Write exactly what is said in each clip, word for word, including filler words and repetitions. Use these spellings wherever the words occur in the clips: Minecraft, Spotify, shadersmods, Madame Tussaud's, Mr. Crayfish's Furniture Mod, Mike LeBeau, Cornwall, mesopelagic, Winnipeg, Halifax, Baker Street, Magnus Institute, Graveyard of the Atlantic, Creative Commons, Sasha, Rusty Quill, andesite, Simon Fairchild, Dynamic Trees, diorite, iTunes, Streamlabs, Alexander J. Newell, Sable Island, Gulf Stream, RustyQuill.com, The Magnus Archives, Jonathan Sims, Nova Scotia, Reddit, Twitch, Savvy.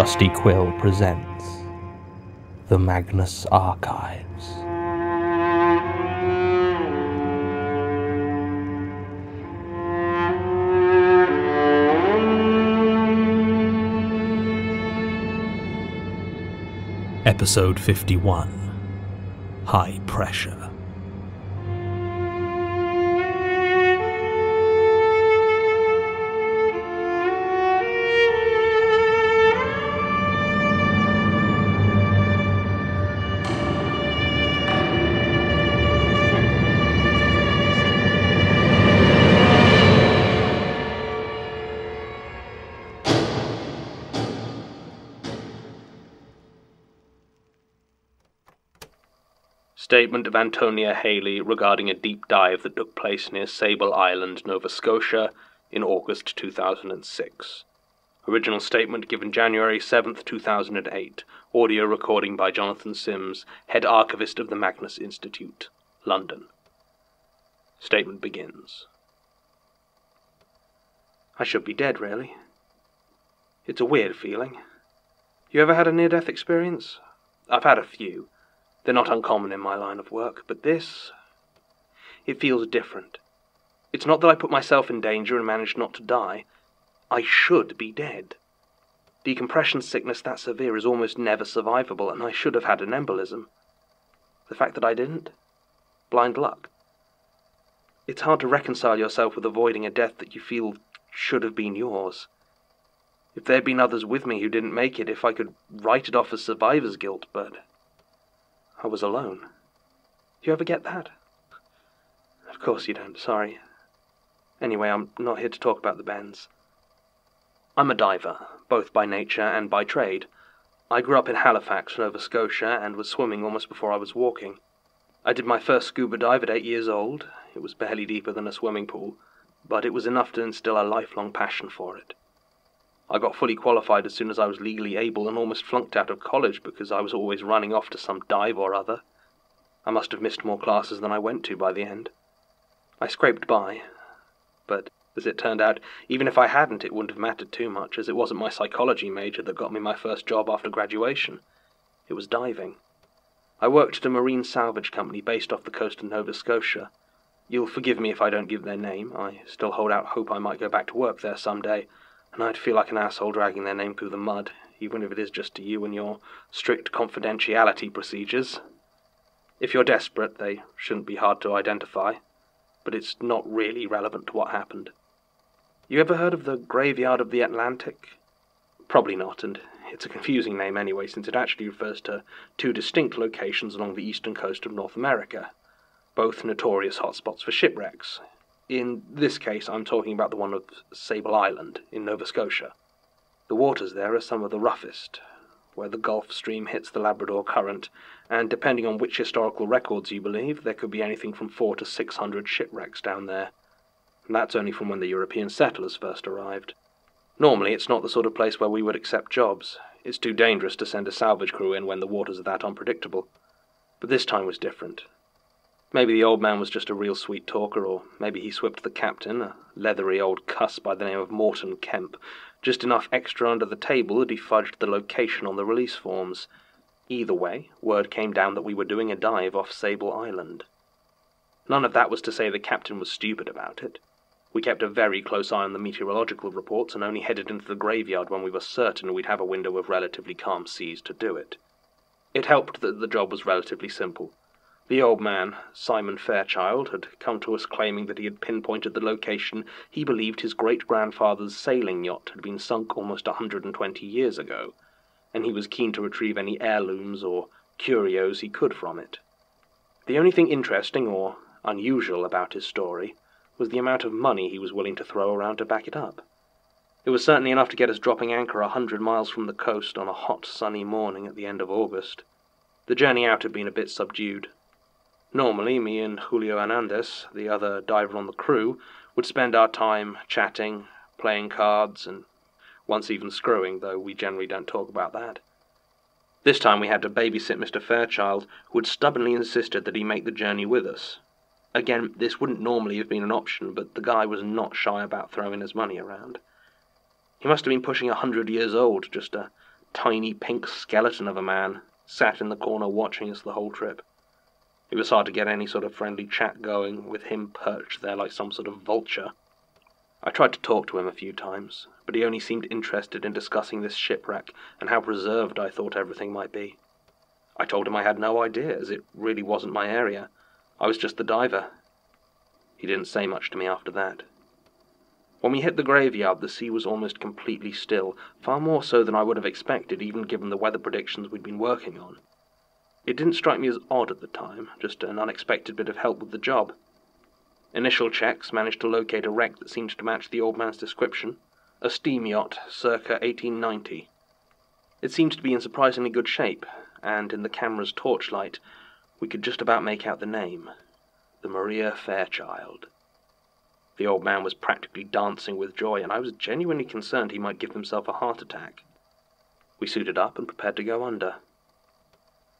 Rusty Quill presents The Magnus Archives. Episode fifty-one, High Pressure. Statement of Antonia Haley regarding a deep dive that took place near Sable Island, Nova Scotia, in August two thousand six. Original statement given January seventh, two thousand eight. Audio recording by Jonathan Sims, Head Archivist of the Magnus Institute, London. Statement begins. I should be dead, really. It's a weird feeling. You ever had a near-death experience? I've had a few. They're not uncommon in my line of work, but this, it feels different. It's not that I put myself in danger and managed not to die. I should be dead. Decompression sickness that severe is almost never survivable, and I should have had an embolism. The fact that I didn't? Blind luck. It's hard to reconcile yourself with avoiding a death that you feel should have been yours. If there'd been others with me who didn't make it, if I could write it off as survivor's guilt, but I was alone. Do you ever get that? Of course you don't, sorry. Anyway, I'm not here to talk about the bends. I'm a diver, both by nature and by trade. I grew up in Halifax, Nova Scotia, and was swimming almost before I was walking. I did my first scuba dive at eight years old. It was barely deeper than a swimming pool, but it was enough to instill a lifelong passion for it. I got fully qualified as soon as I was legally able and almost flunked out of college because I was always running off to some dive or other. I must have missed more classes than I went to by the end. I scraped by, but as it turned out, even if I hadn't, it wouldn't have mattered too much, as it wasn't my psychology major that got me my first job after graduation. It was diving. I worked at a marine salvage company based off the coast of Nova Scotia. You'll forgive me if I don't give their name. I still hold out hope I might go back to work there someday. And I'd feel like an asshole dragging their name through the mud, even if it is just to you and your strict confidentiality procedures. If you're desperate, they shouldn't be hard to identify, but it's not really relevant to what happened. You ever heard of the Graveyard of the Atlantic? Probably not, and it's a confusing name anyway, since it actually refers to two distinct locations along the eastern coast of North America, both notorious hotspots for shipwrecks. In this case, I'm talking about the one of Sable Island in Nova Scotia. The waters there are some of the roughest, where the Gulf Stream hits the Labrador Current, and depending on which historical records you believe, there could be anything from four to six hundred shipwrecks down there. And that's only from when the European settlers first arrived. Normally, it's not the sort of place where we would accept jobs. It's too dangerous to send a salvage crew in when the waters are that unpredictable. But this time was different. Maybe the old man was just a real sweet talker, or maybe he swept the captain, a leathery old cuss by the name of Morton Kemp, just enough extra under the table that he fudged the location on the release forms. Either way, word came down that we were doing a dive off Sable Island. None of that was to say the captain was stupid about it. We kept a very close eye on the meteorological reports and only headed into the graveyard when we were certain we'd have a window of relatively calm seas to do it. It helped that the job was relatively simple. The old man, Simon Fairchild, had come to us claiming that he had pinpointed the location he believed his great-grandfather's sailing yacht had been sunk almost one hundred twenty years ago, and he was keen to retrieve any heirlooms or curios he could from it. The only thing interesting or unusual about his story was the amount of money he was willing to throw around to back it up. It was certainly enough to get us dropping anchor a hundred miles from the coast on a hot, sunny morning at the end of August. The journey out had been a bit subdued. Normally, me and Julio Hernandez, the other diver on the crew, would spend our time chatting, playing cards, and once even screwing, though we generally don't talk about that. This time we had to babysit Mister Fairchild, who had stubbornly insisted that he make the journey with us. Again, this wouldn't normally have been an option, but the guy was not shy about throwing his money around. He must have been pushing a hundred years old, just a tiny pink skeleton of a man sat in the corner watching us the whole trip. It was hard to get any sort of friendly chat going with him perched there like some sort of vulture. I tried to talk to him a few times, but he only seemed interested in discussing this shipwreck and how preserved I thought everything might be. I told him I had no idea, as it really wasn't my area. I was just the diver. He didn't say much to me after that. When we hit the graveyard, the sea was almost completely still, far more so than I would have expected, even given the weather predictions we'd been working on. It didn't strike me as odd at the time, just an unexpected bit of help with the job. Initial checks managed to locate a wreck that seemed to match the old man's description, a steam yacht, circa eighteen ninety. It seemed to be in surprisingly good shape, and in the camera's torchlight, we could just about make out the name, the Maria Fairchild. The old man was practically dancing with joy, and I was genuinely concerned he might give himself a heart attack. We suited up and prepared to go under.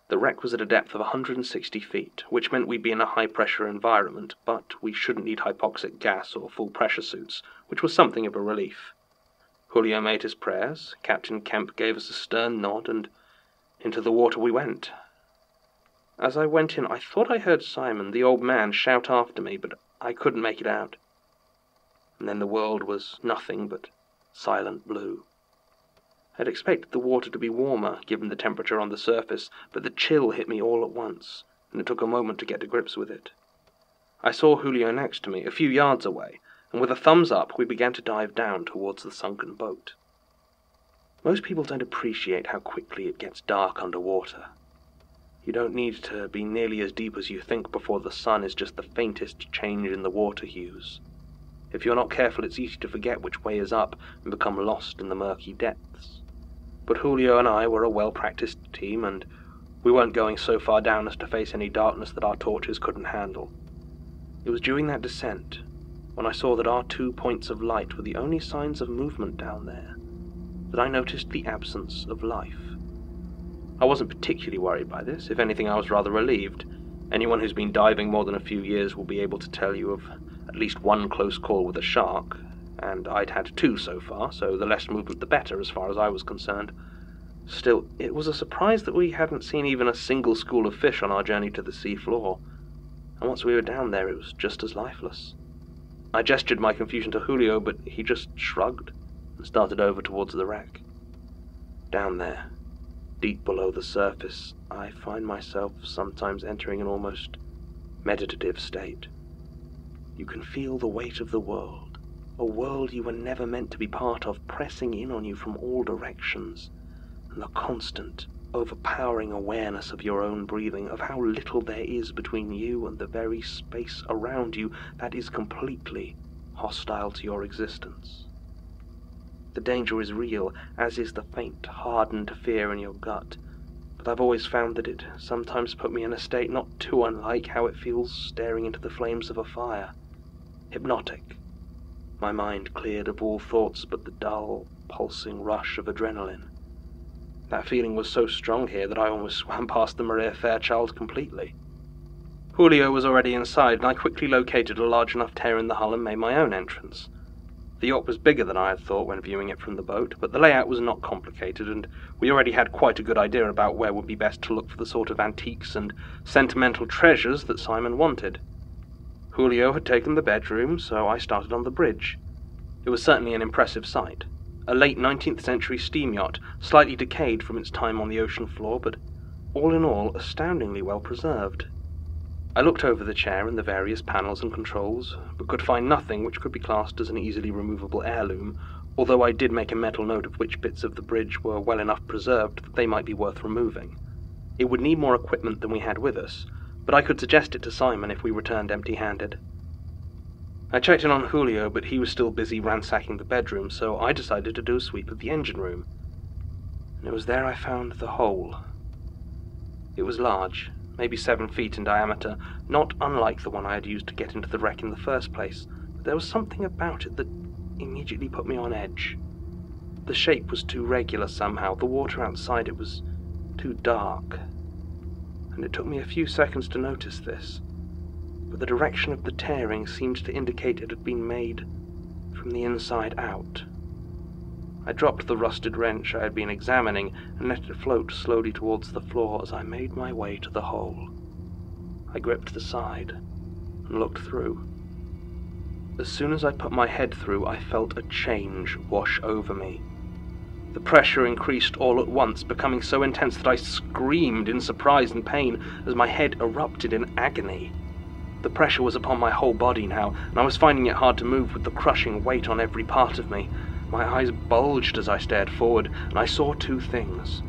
The wreck was at a depth of one hundred sixty feet, which meant we'd be in a high-pressure environment, but we shouldn't need hypoxic gas or full-pressure suits, which was something of a relief. Julio made his prayers, Captain Kemp gave us a stern nod, and into the water we went. As I went in, I thought I heard Simon, the old man, shout after me, but I couldn't make it out. And then the world was nothing but silent blue. I'd expected the water to be warmer, given the temperature on the surface, but the chill hit me all at once, and it took a moment to get to grips with it. I saw Julio next to me, a few yards away, and with a thumbs up, we began to dive down towards the sunken boat. Most people don't appreciate how quickly it gets dark underwater. You don't need to be nearly as deep as you think before the sun is just the faintest change in the water hues. If you're not careful, it's easy to forget which way is up and become lost in the murky depths. But Julio and I were a well-practiced team, and we weren't going so far down as to face any darkness that our torches couldn't handle. It was during that descent, when I saw that our two points of light were the only signs of movement down there, that I noticed the absence of life. I wasn't particularly worried by this. If anything, I was rather relieved. Anyone who's been diving more than a few years will be able to tell you of at least one close call with a shark, and I'd had two so far, so the less movement the better as far as I was concerned. Still, it was a surprise that we hadn't seen even a single school of fish on our journey to the sea floor, and once we were down there it was just as lifeless. I gestured my confusion to Julio, but he just shrugged and started over towards the wreck. Down there, deep below the surface, I find myself sometimes entering an almost meditative state. You can feel the weight of the world. A world you were never meant to be part of, pressing in on you from all directions, and the constant, overpowering awareness of your own breathing, of how little there is between you and the very space around you that is completely hostile to your existence. The danger is real, as is the faint, hardened fear in your gut, but I've always found that it sometimes put me in a state not too unlike how it feels staring into the flames of a fire. Hypnotic. My mind cleared of all thoughts but the dull, pulsing rush of adrenaline. That feeling was so strong here that I almost swam past the Maria Fairchild completely. Julio was already inside, and I quickly located a large enough tear in the hull and made my own entrance. The yacht was bigger than I had thought when viewing it from the boat, but the layout was not complicated, and we already had quite a good idea about where would be best to look for the sort of antiques and sentimental treasures that Simon wanted. Julio had taken the bedroom, so I started on the bridge. It was certainly an impressive sight. A late nineteenth century steam yacht, slightly decayed from its time on the ocean floor, but all in all, astoundingly well preserved. I looked over the chair and the various panels and controls, but could find nothing which could be classed as an easily removable heirloom, although I did make a mental note of which bits of the bridge were well enough preserved that they might be worth removing. It would need more equipment than we had with us, but I could suggest it to Simon if we returned empty-handed. I checked in on Julio, but he was still busy ransacking the bedroom, so I decided to do a sweep of the engine room. And it was there I found the hole. It was large, maybe seven feet in diameter, not unlike the one I had used to get into the wreck in the first place, but there was something about it that immediately put me on edge. The shape was too regular somehow, the water outside it was too dark. And it took me a few seconds to notice this, but the direction of the tearing seemed to indicate it had been made from the inside out. I dropped the rusted wrench I had been examining and let it float slowly towards the floor as I made my way to the hole. I gripped the side and looked through. As soon as I put my head through, I felt a change wash over me. The pressure increased all at once, becoming so intense that I screamed in surprise and pain as my head erupted in agony. The pressure was upon my whole body now, and I was finding it hard to move with the crushing weight on every part of me. My eyes bulged as I stared forward, and I saw two things.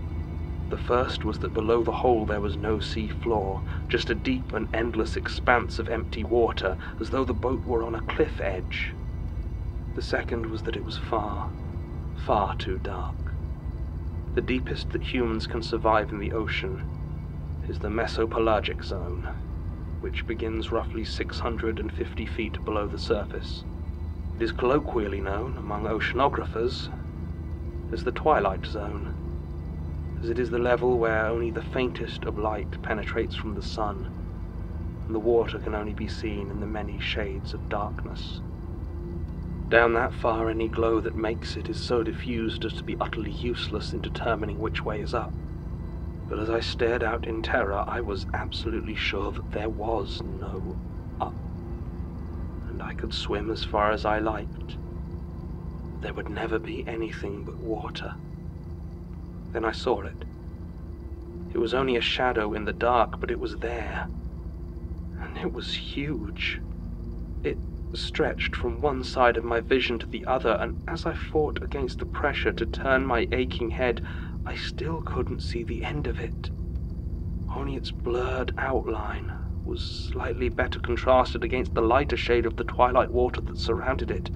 The first was that below the hole there was no sea floor, just a deep and endless expanse of empty water, as though the boat were on a cliff edge. The second was that it was far, far too dark. The deepest that humans can survive in the ocean is the mesopelagic zone, which begins roughly six hundred fifty feet below the surface. It is colloquially known among oceanographers as the Twilight Zone, as it is the level where only the faintest of light penetrates from the sun, and the water can only be seen in the many shades of darkness. Down that far, any glow that makes it is so diffused as to be utterly useless in determining which way is up. But as I stared out in terror, I was absolutely sure that there was no up, and I could swim as far as I liked. There would never be anything but water. Then I saw it. It was only a shadow in the dark, but it was there, and it was huge. It stretched from one side of my vision to the other, and as I fought against the pressure to turn my aching head, I still couldn't see the end of it. Only its blurred outline was slightly better contrasted against the lighter shade of the twilight water that surrounded it.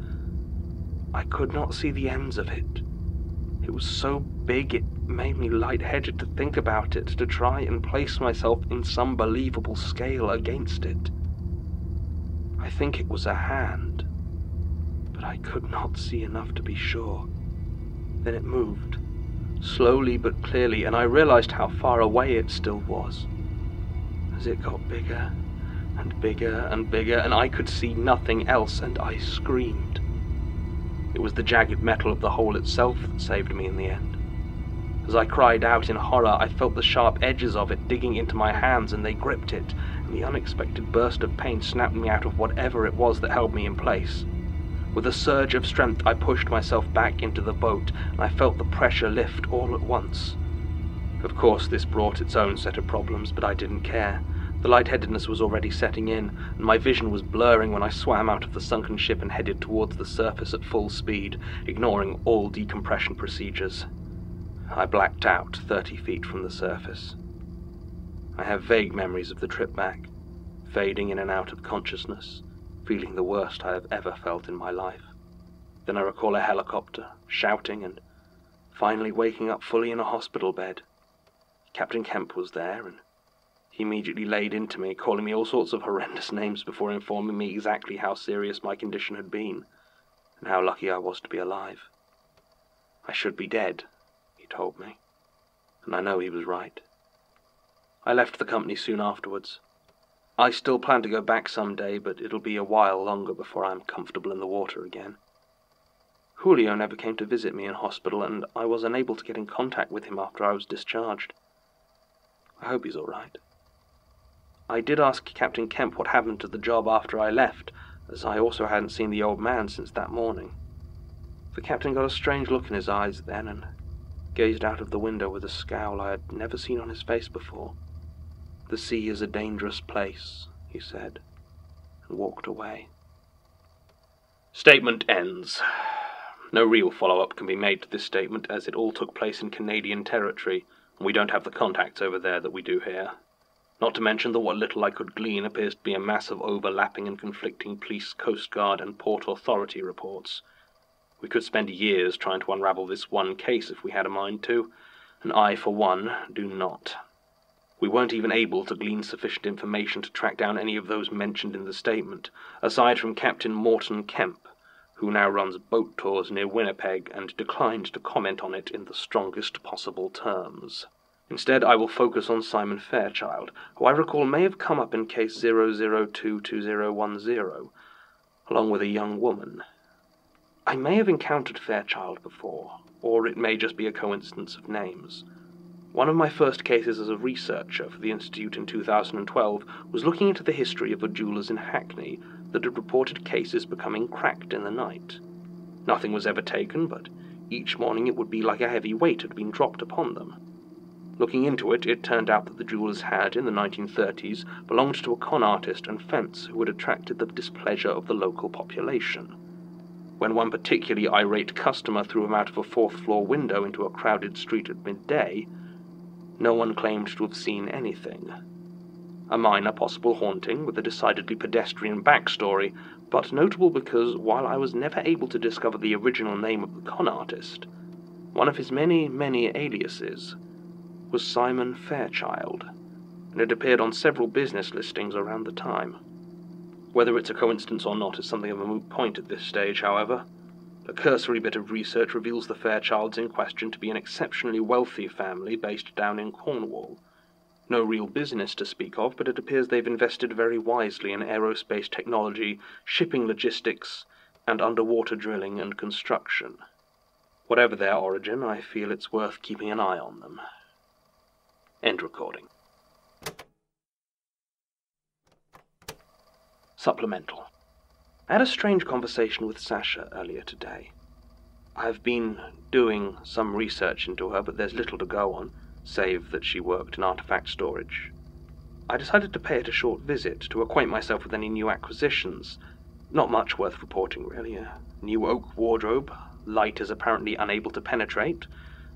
I could not see the ends of it. It was so big it made me lightheaded to think about it, to try and place myself in some believable scale against it. I think it was a hand, but I could not see enough to be sure. Then it moved. Slowly but clearly, and I realized how far away it still was. As it got bigger and bigger and bigger, and I could see nothing else, and I screamed. It was the jagged metal of the hole itself that saved me in the end. As I cried out in horror, I felt the sharp edges of it digging into my hands, and they gripped it, and the unexpected burst of pain snapped me out of whatever it was that held me in place. With a surge of strength, I pushed myself back into the boat, and I felt the pressure lift all at once. Of course, this brought its own set of problems, but I didn't care. The lightheadedness was already setting in, and my vision was blurring when I swam out of the sunken ship and headed towards the surface at full speed, ignoring all decompression procedures. I blacked out thirty feet from the surface. I have vague memories of the trip back, fading in and out of consciousness, feeling the worst I have ever felt in my life. Then I recall a helicopter, shouting, and finally waking up fully in a hospital bed. Captain Kemp was there, and he immediately laid into me, calling me all sorts of horrendous names before informing me exactly how serious my condition had been, and how lucky I was to be alive. I should be dead, he told me, and I know he was right. I left the company soon afterwards. I still plan to go back someday, but it'll be a while longer before I'm comfortable in the water again. Julio never came to visit me in hospital, and I was unable to get in contact with him after I was discharged. I hope he's all right. I did ask Captain Kemp what happened to the job after I left, as I also hadn't seen the old man since that morning. The captain got a strange look in his eyes then, and gazed out of the window with a scowl I had never seen on his face before. "The sea is a dangerous place," he said, and walked away. Statement ends. No real follow-up can be made to this statement, as it all took place in Canadian territory, and we don't have the contacts over there that we do here. Not to mention that what little I could glean appears to be a mass of overlapping and conflicting police, Coast Guard, and Port Authority reports. We could spend years trying to unravel this one case if we had a mind to, and I, for one, do not. We weren't even able to glean sufficient information to track down any of those mentioned in the statement, aside from Captain Morton Kemp, who now runs boat tours near Winnipeg and declined to comment on it in the strongest possible terms. Instead, I will focus on Simon Fairchild, who I recall may have come up in case zero zero two two zero one zero, along with a young woman. I may have encountered Fairchild before, or it may just be a coincidence of names. One of my first cases as a researcher for the Institute in two thousand twelve was looking into the history of the jewelers in Hackney that had reported cases becoming cracked in the night. Nothing was ever taken, but each morning it would be like a heavy weight had been dropped upon them. Looking into it, it turned out that the jewelers had, in the nineteen thirties, belonged to a con artist and fence who had attracted the displeasure of the local population. When one particularly irate customer threw him out of a fourth-floor window into a crowded street at midday, no one claimed to have seen anything. A minor possible haunting with a decidedly pedestrian backstory, but notable because while I was never able to discover the original name of the con artist, one of his many, many aliases was Simon Fairchild, and it appeared on several business listings around the time. Whether it's a coincidence or not is something of a moot point at this stage, however. A cursory bit of research reveals the Fairchilds in question to be an exceptionally wealthy family based down in Cornwall. No real business to speak of, but it appears they've invested very wisely in aerospace technology, shipping logistics, and underwater drilling and construction. Whatever their origin, I feel it's worth keeping an eye on them. End recording. Supplemental. I had a strange conversation with Sasha earlier today. I've been doing some research into her, but there's little to go on, save that she worked in artifact storage. I decided to pay it a short visit to acquaint myself with any new acquisitions. Not much worth reporting, really. A new oak wardrobe, light is apparently unable to penetrate,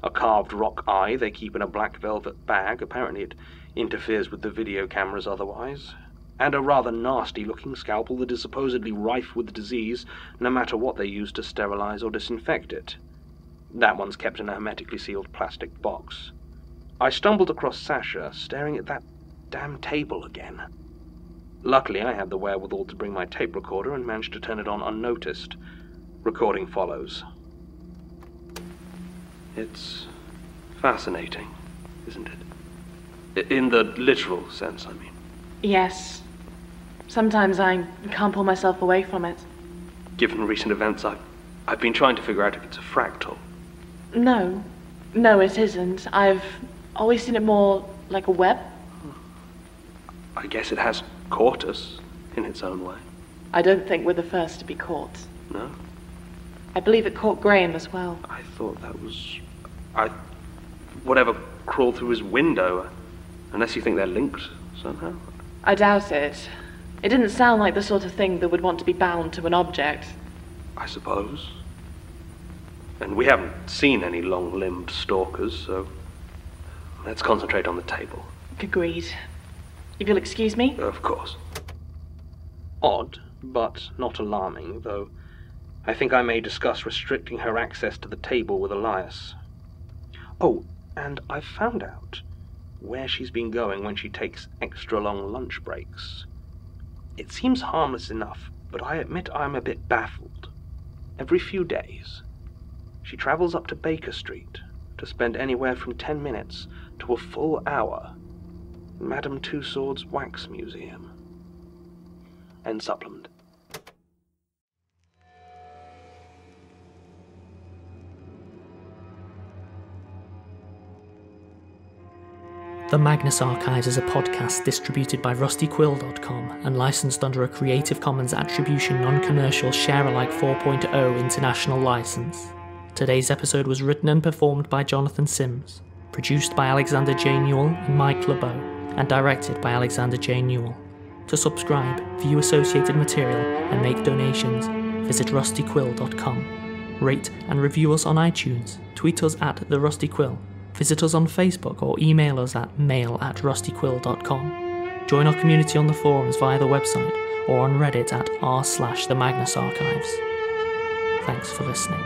a carved rock eye they keep in a black velvet bag, apparently it interferes with the video cameras otherwise, and a rather nasty-looking scalpel that is supposedly rife with disease, no matter what they use to sterilize or disinfect it. That one's kept in a hermetically sealed plastic box. I stumbled across Sasha, staring at that damn table again. Luckily, I had the wherewithal to bring my tape recorder and managed to turn it on unnoticed. Recording follows. It's fascinating, isn't it? In the literal sense, I mean. Yes. Sometimes I can't pull myself away from it. Given recent events, I've, I've been trying to figure out if it's a fractal. No. No, it isn't. I've always seen it more like a web. I guess it has caught us in its own way. I don't think we're the first to be caught. No? I believe it caught Graham as well. I thought that was... I... whatever crawled through his window. Unless you think they're linked somehow. I doubt it. It didn't sound like the sort of thing that would want to be bound to an object. I suppose. And we haven't seen any long-limbed stalkers, so let's concentrate on the table. Agreed. If you'll excuse me? Of course. Odd, but not alarming, though I think I may discuss restricting her access to the table with Elias. Oh, and I've found out where she's been going when she takes extra long lunch breaks. It seems harmless enough, but I admit I'm a bit baffled. Every few days, she travels up to Baker Street to spend anywhere from ten minutes to a full hour in Madame Tussaud's Wax Museum. End supplement. The Magnus Archives is a podcast distributed by Rusty Quill dot com and licensed under a Creative Commons Attribution Non-Commercial Share-alike four point oh International License. Today's episode was written and performed by Jonathan Sims, produced by Alexander J. Newell and Mike LeBeau, and directed by Alexander J. Newell. To subscribe, view associated material, and make donations, visit Rusty Quill dot com. Rate and review us on iTunes, tweet us at The Rusty Quill, visit us on Facebook or email us at mail at rusty quill dot com. Join our community on the forums via the website or on Reddit at r slash the Magnus Archives. Thanks for listening.